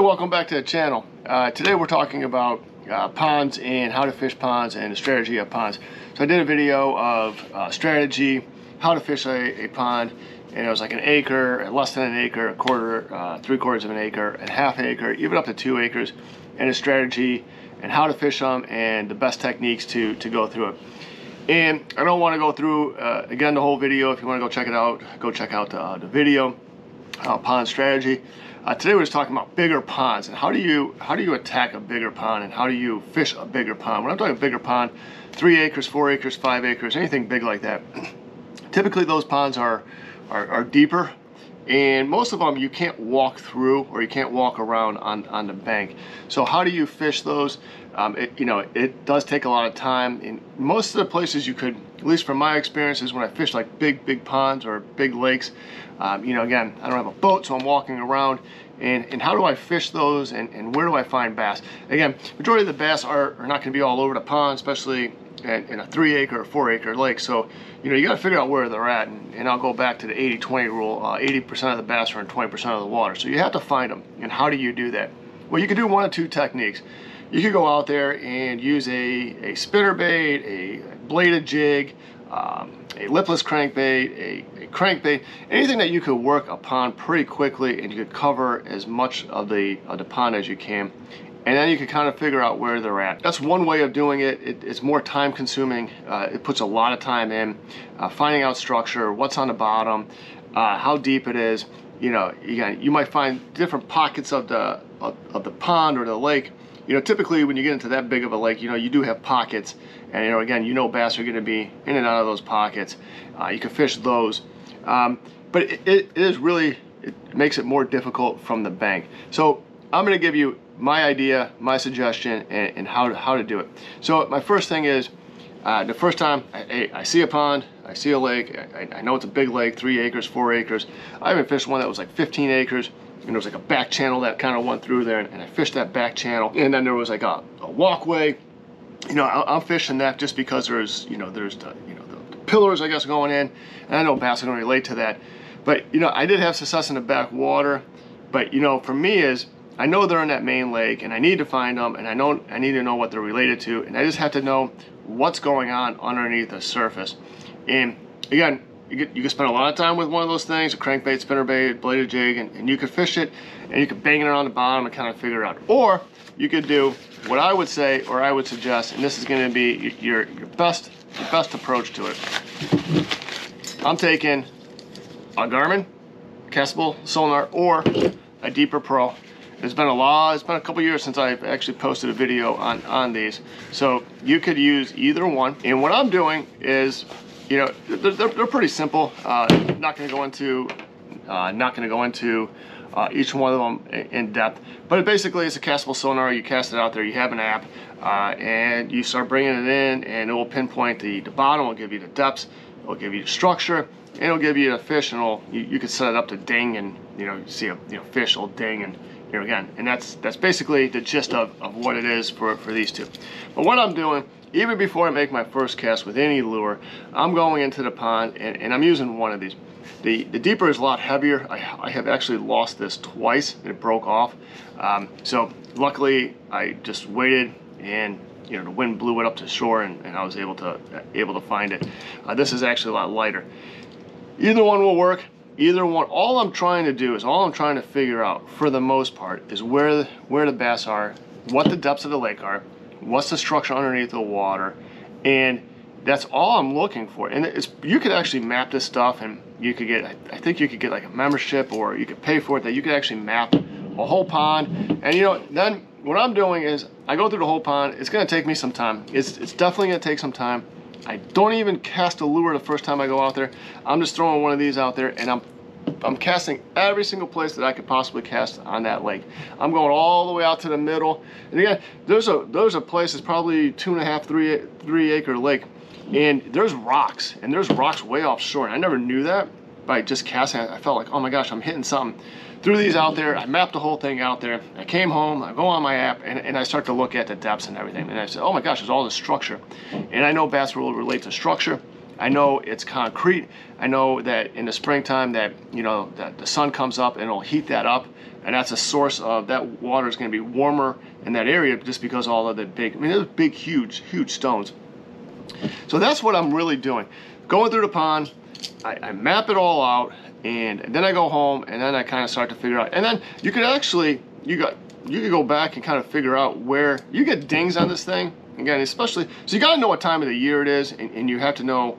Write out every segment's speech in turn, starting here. Hey, welcome back to the channel. Today we're talking about ponds and how to fish ponds and the strategy of ponds. So I did a video of strategy, how to fish a pond, and it was like an acre, less than an acre, a quarter, 3/4 of an acre, and half an acre, even up to 2 acres, and a strategy and how to fish them and the best techniques to go through it. And I don't want to go through again the whole video. If you want to go check it out, go check out the video, pond strategy. Today we're just talking about bigger ponds and how do you attack a bigger pond and how do you fish a bigger pond. When I'm talking bigger pond, 3 acres, 4 acres, 5 acres, anything big like that. Typically those ponds are deeper, and most of them you can't walk through or you can't walk around on the bank. So how do you fish those? It does take a lot of time. In most of the places you could, at least from my experiences, when I fish like big ponds or big lakes, again, I don't have a boat, so I'm walking around, and how do I fish those, and where do I find bass? Again, majority of the bass are not going to be all over the pond, especially in a 3 acre or 4 acre lake. So, you got to figure out where they're at, and I'll go back to the 80-20 rule. 80% of the bass are in 20% of the water. So you have to find them, and how do you do that? Well, you can do one of two techniques. You could go out there and use a spinnerbait, a bladed jig, a lipless crankbait, a crankbait, anything that you could work upon pretty quickly, and you could cover as much of the pond as you can. And then you can kind of figure out where they're at. That's one way of doing it. It's more time consuming. It puts a lot of time in finding out structure, what's on the bottom, how deep it is. You might find different pockets of the pond or the lake. Typically when you get into that big of a lake, you do have pockets, and again, bass are going to be in and out of those pockets. You can fish those, but it makes it more difficult from the bank. So I'm going to give you my idea, my suggestion, and how to do it. So my first thing is, the first time I see a pond, I see a lake, I know it's a big lake, 3 acres, 4 acres. I even fished one that was like 15 acres. And there was like a back channel that kind of went through there, and I fished that back channel, and then there was like a walkway. I'm fishing that just because there's the pillars, I guess, going in, and I know bass are going to relate to that. But I did have success in the back water, but for me is, I know they're in that main lake, and I need to find them, and I need to know what they're related to, and I just have to know what's going on underneath the surface. And again, you can spend a lot of time with one of those things, a crankbait, spinnerbait, bladed jig, and you could fish it, and you could bang it on the bottom and kind of figure it out. Or you could do what I would say, or I would suggest, and this is going to be your best approach to it. I'm taking a Garmin castable sonar or a Deeper Pro. It's been a couple years since I've actually posted a video on these, so you could use either one. And what I'm doing is, they're pretty simple. Not going to go into each one of them in depth, but basically it's a castable sonar. You cast it out there, you have an app, and you start bringing it in, and it will pinpoint the bottom, it will give you the depths, it will give you the structure, and it will give you the fish, and you can set it up to ding, and see a fish will ding, and again, and that's basically the gist of what it is for these two. But what I'm doing, even before I make my first cast with any lure, I'm going into the pond, and I'm using one of these. The Deeper is a lot heavier. I have actually lost this twice. It broke off. So luckily, I just waited, and the wind blew it up to shore, and I was able to find it. This is actually a lot lighter. Either one will work. Either one. All I'm trying to figure out, for the most part, is where the bass are, what the depths of the lake are, what's the structure underneath the water, and that's all I'm looking for. And you could actually map this stuff, and you could get, I think you could get like a membership, or you could pay for it, that you could actually map a whole pond. And then what I'm doing is I go through the whole pond. It's going to take me some time. It's definitely going to take some time. I don't even cast a lure the first time I go out there. I'm just throwing one of these out there, and I'm casting every single place that I could possibly cast on that lake. I'm going all the way out to the middle. And again, there's a place that's probably 2.5, 3 acre lake, and there's rocks way offshore. And I never knew that by just casting. I felt like, oh my gosh, I'm hitting something. Threw these out there, I mapped the whole thing out there. I came home, I go on my app, and I start to look at the depths and everything. And I said, oh my gosh, there's all this structure. And I know bass will relate to structure. I know it's concrete. I know that in the springtime that, you know, that the sun comes up and it'll heat that up, and that's a source of that water is going to be warmer in that area just because all of the big, I mean, those big, huge stones. So that's what I'm really doing. Going through the pond, I map it all out, and then I go home, and then I kind of start to figure out. And then you can actually, you can go back and kind of figure out where you get dings on this thing. Again, especially, so you got to know what time of the year it is, and you have to know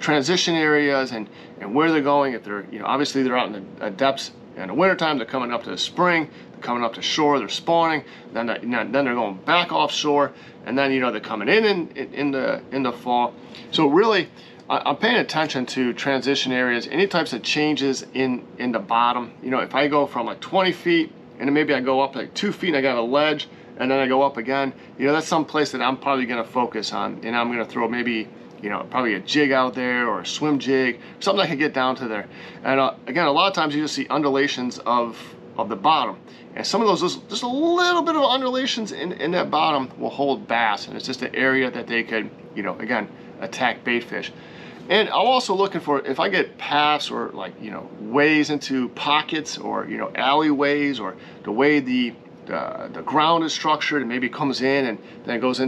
transition areas and where they're going. If they're, you know, obviously they're out in the depths in the wintertime, they're coming up to the spring, they're coming up to shore, they're spawning, then they're going back offshore, and then, you know, they're coming in the fall. So really, I'm paying attention to transition areas, any types of changes in the bottom. You know, if I go from like 20 feet and then maybe I go up like 2 feet and I got a ledge, and then I go up again, you know, that's some place that I'm probably going to focus on, and I'm going to throw maybe, you know, probably a jig out there or a swim jig, something I can get down to there. And again, a lot of times you just see undulations of the bottom, and some of those, just a little bit of undulations in that bottom will hold bass, and it's just an area that they could, you know, again, attack bait fish. And I'm also looking for, if I get paths or, like, you know, ways into pockets or, you know, alleyways, or the way the ground is structured, and maybe it comes in and then it goes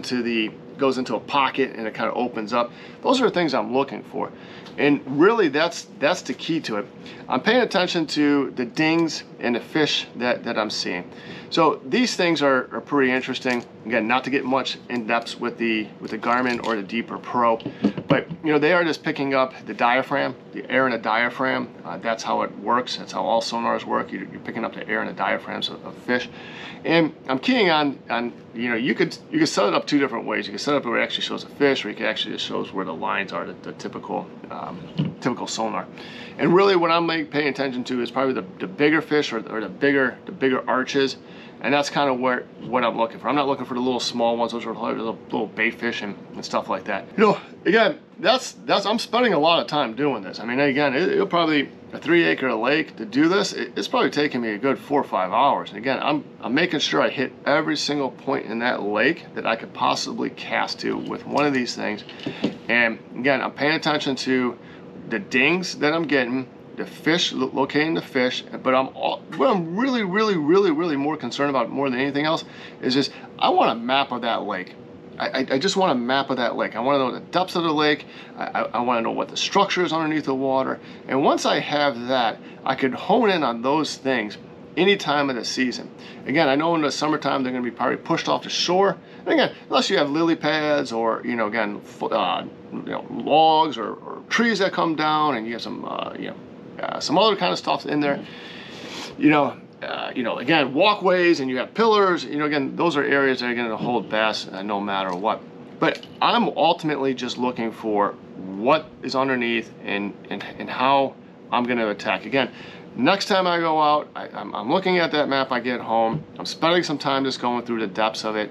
into a pocket and it kind of opens up. Those are the things I'm looking for, and really that's the key to it. I'm paying attention to the dings and the fish that I'm seeing. So these things are pretty interesting. Again, not to get much in depth with the Garmin or the Deeper Pro, but, you know, they are just picking up the diaphragm, the air in a diaphragm. That's how it works. That's how all sonars work. You're picking up the air in the diaphragms of fish. And I'm keying on, you know, you could set it up two different ways. You can set it up where it actually shows a fish, or you can actually just shows where the lines are, the typical typical sonar. And really, what I'm paying attention to is probably the bigger fish, or the bigger arches. And that's kind of what I'm looking for. I'm not looking for the little small ones. Those are little bait fish and stuff like that. You know, again, that's I'm spending a lot of time doing this. I mean, again, it'll probably, a 3-acre lake to do this, it's probably taking me a good 4 or 5 hours. And again, I'm making sure I hit every single point in that lake that I could possibly cast to with one of these things. And again, I'm paying attention to the dings that I'm getting, the fish, locating the fish, but what I'm really more concerned about, more than anything else, is just, I want a map of that lake. I just want a map of that lake. I want to know the depths of the lake. I want to know what the structure is underneath the water. And once I have that, I could hone in on those things any time of the season. Again, I know in the summertime they're going to be probably pushed off the shore. And again, unless you have lily pads, or, you know, again, you know, logs or trees that come down, and you have some, you know, some other kind of stuff in there, you know, again, walkways, and you have pillars, you know, again, those are areas that are going to hold bass no matter what. But I'm ultimately just looking for what is underneath and how I'm going to attack. Again, next time I go out, I'm looking at that map. I get home, I'm spending some time just going through the depths of it.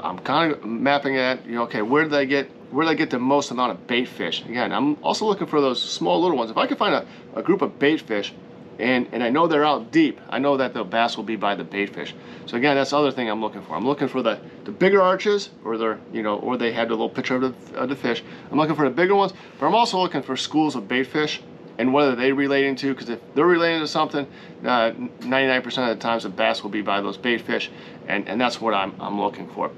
I'm kind of mapping it, you know, okay, where did I get the most amount of bait fish? Again, I'm also looking for those small little ones. If I can find a group of bait fish, and I know they're out deep, I know that the bass will be by the bait fish. So again, that's the other thing I'm looking for. I'm looking for the bigger arches, or they're, you know, or they had the little picture of the fish. I'm looking for the bigger ones, but I'm also looking for schools of bait fish, and what are they relating to? Because if they're relating to something, 99% of the times the bass will be by those bait fish, and that's what I'm looking for.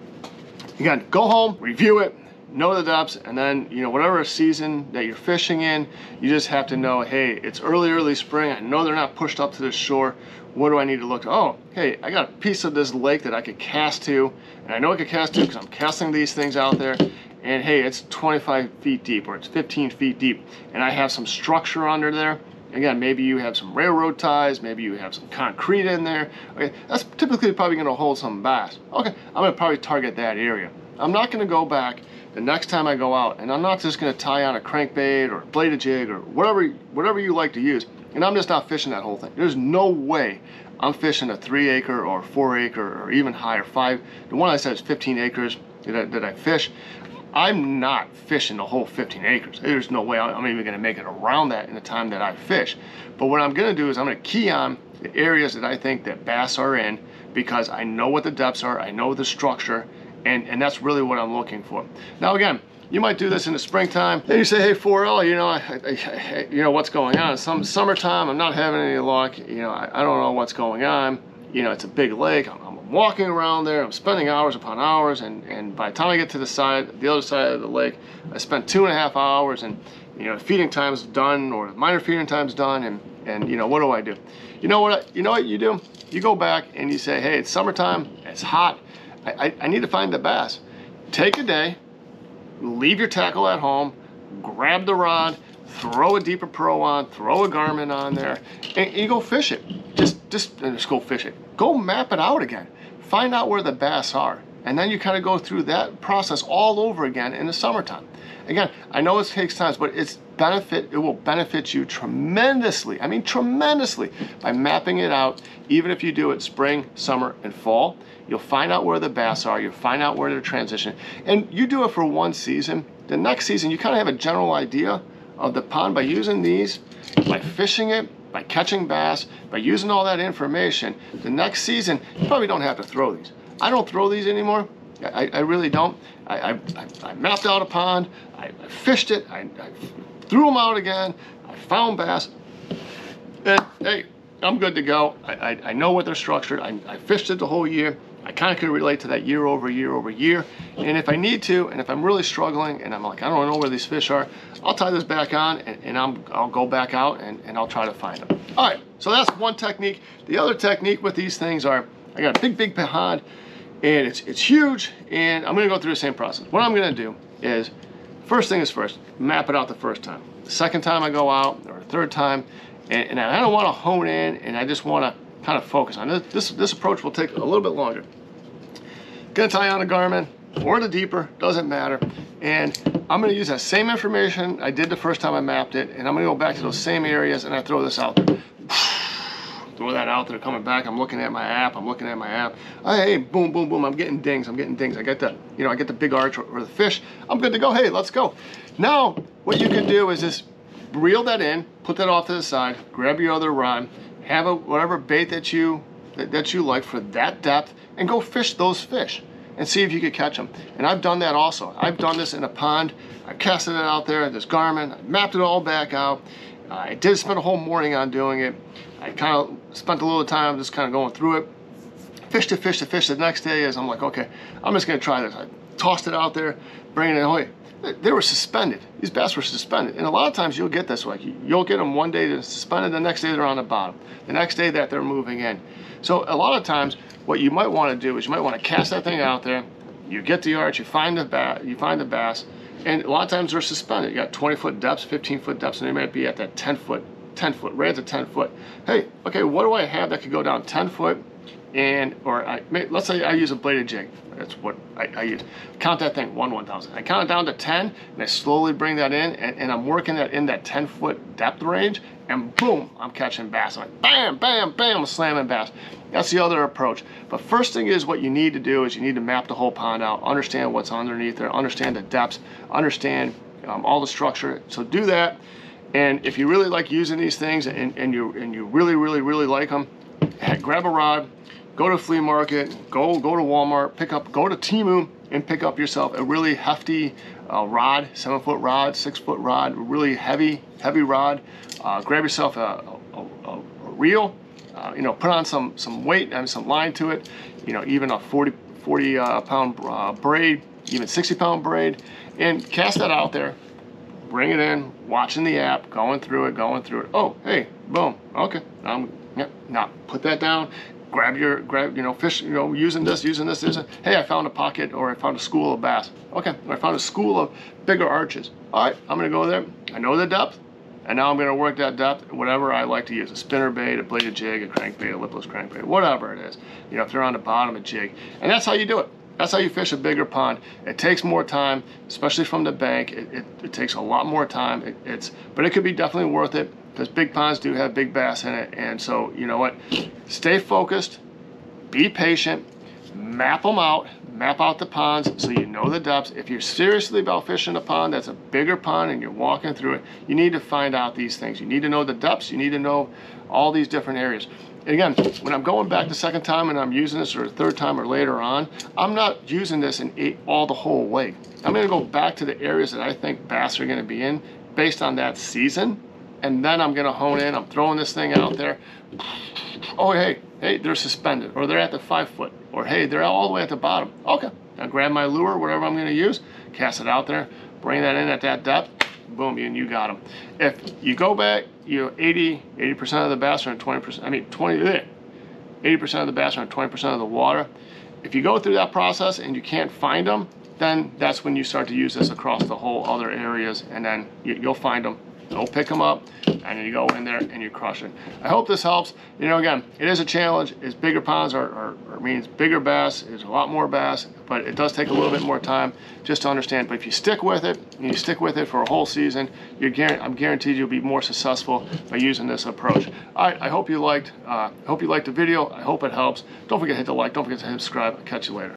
Again, go home, review it, know the depths, and then, you know, whatever season that you're fishing in, you just have to know, hey, it's early spring, I know they're not pushed up to the shore, what do I need to look at? Oh, hey, I got a piece of this lake that I could cast to, and I know I could cast to because I'm casting these things out there, and hey, it's 25 feet deep, or it's 15 feet deep, and I have some structure under there. Again, maybe you have some railroad ties, maybe you have some concrete in there. Okay, that's typically probably going to hold some bass. Okay, I'm going to probably target that area. I'm not going to go back the next time I go out, and I'm not just going to tie on a crankbait or a bladed jig or whatever you like to use, and I'm just not fishing that whole thing. There's no way I'm fishing a 3-acre or 4-acre or even higher, 5. The one I said is 15 acres that I fish. I'm not fishing the whole 15 acres. There's no way I'm even going to make it around that in the time that I fish. But what I'm going to do is I'm going to key on the areas that I think that bass are in, because I know what the depths are, I know the structure, and that's really what I'm looking for. Now again, You might do this in the springtime, and you say, hey, 4L, you know, you know what's going on. Some summertime, I'm not having any luck. You know, I don't know what's going on. You know, it's a big lake. I'm walking around there. I'm spending hours upon hours, and by the time I get to the side, the other side of the lake, I spent 2.5 hours, and you know, feeding time's done, or minor feeding time's done, and you know, what do? You know what? You know what you do? You go back and you say, hey, it's summertime. It's hot. I need to find the bass. Take a day. Leave your tackle at home, grab the rod, throw a Deeper Pro on, throw a Garmin on there, and you go fish it. Just go fish it. Go map it out again. Find out where the bass are. And then you kind of go through that process all over again in the summertime. Again, I know it takes time, but it will benefit you tremendously. I mean, tremendously, by mapping it out. Even if you do it spring, summer, and fall, you'll find out where the bass are. You'll find out where they're transitioning. And you do it for one season. The next season, you kind of have a general idea of the pond by using these, by fishing it, by catching bass, by using all that information. The next season, you probably don't have to throw these. I don't throw these anymore. I really don't. I mapped out a pond. I fished it. I threw them out again. I found bass. And hey, I'm good to go. I know what they're structured. I fished it the whole year. I kind of could relate to that year over year over year. And if I need to, and if I'm really struggling and I'm like, I don't know where these fish are, I'll tie this back on, and I'll go back out and I'll try to find them. All right, so that's one technique. The other technique with these things are, I got a big pond, and it's huge, and I'm gonna go through the same process. What I'm gonna do is, first thing is first, map it out the first time. The second time I go out, or the third time, and I don't wanna hone in, and I just wanna kind of focus on it. This approach will take a little bit longer. Gonna tie on a Garmin, or the Deeper, doesn't matter, and I'm gonna use that same information I did the first time I mapped it, and I'm gonna go back to those same areas, and I throw this out there. Throw that out there, coming back, I'm looking at my app, hey, boom, boom, boom, I'm getting dings. I get the, you know, I get the big arch or the fish, I'm good to go, hey, let's go. Now, what you can do is just reel that in, put that off to the side, grab your other rod, have a, whatever bait that you like for that depth, and go fish those fish and see if you could catch them. And I've done that also. I've done this in a pond, I casted it out there, this Garmin, I mapped it all back out. I did spend a whole morning on doing it. I kind of spent a little time just kind of going through it. Fish to fish. The next day is I'm like, okay, I'm just going to try this. I tossed it out there, bringing it away. They were suspended. These bass were suspended. And a lot of times you'll get this way. You'll get them one day they're suspended, the next day they're on the bottom. The next day that they're moving in. So a lot of times what you might want to do is you might want to cast that thing out there. You get the arch, you find the bass, and a lot of times they're suspended. You got 20-foot depths, 15-foot depths, and they might be at that 10 foot, right at the 10 foot. Hey, okay, what do I have that could go down 10 foot? And, or let's say I use a bladed jig. That's what I use. Count that thing, 1/1000. I count it down to 10, and I slowly bring that in, and I'm working that in that 10 foot depth range, and boom, I'm catching bass. I'm like, bam, bam, bam, I'm slamming bass. That's the other approach. But first thing is what you need to do is you need to map the whole pond out, understand what's underneath there, understand the depths, understand all the structure. So do that. And if you really like using these things and you really like them, grab a rod, go to a flea market, go to Walmart, go to Temu and pick up yourself a really hefty rod, 7-foot rod, 6-foot rod, really heavy rod. Grab yourself a reel, you know, put on some weight and some line to it, you know, even a 40 pound braid, even 60 pound braid, and cast that out there. Bring it in, watching the app, going through it. Oh, hey, boom. Okay, now put that down. Grab, you know, fish, you know, using this. Hey, I found a pocket, or I found a school of bass. Okay, or I found a school of bigger arches. All right, I'm gonna go there. I know the depth, and now I'm gonna work that depth. Whatever I like to use, a spinner bait, a bladed jig, a crankbait, a lipless crankbait, whatever it is. You know, if they're on the bottom, a jig, and that's how you do it. That's how you fish a bigger pond. It takes more time, especially from the bank. It takes a lot more time. But it could be definitely worth it, because big ponds do have big bass in it. And so, you know what? Stay focused, be patient, map them out, map out the ponds so you know the depths. If you're seriously about fishing a pond that's a bigger pond and you're walking through it, you need to find out these things. You need to know the depths, you need to know all these different areas. And again, when I'm going back the second time and I'm using this, or the third time or later on, I'm not using this in all the whole lake. I'm going to go back to the areas that I think bass are going to be in based on that season, and then I'm going to hone in. I'm throwing this thing out there. Oh, hey, they're suspended, or they're at the 5 foot, or hey, they're all the way at the bottom. Okay, now grab my lure, whatever I'm going to use, cast it out there, bring that in at that depth, boom, and you got them. If you go back, you know, 80% of the bass are in 80% of the bass are in 20% of the water. If you go through that process and you can't find them, then that's when you start to use this across the whole other areas, and then you'll find them. Go pick them up, and you go in there and you crush it. I hope this helps. You know, again, it is a challenge. It's bigger ponds or means bigger bass. It's a lot more bass, but it does take a little bit more time just to understand. But if you stick with it, and you stick with it for a whole season, I'm guaranteed you'll be more successful by using this approach. All right, I hope you liked the video. I hope it helps. Don't forget to hit the like. Don't forget to subscribe. I'll catch you later.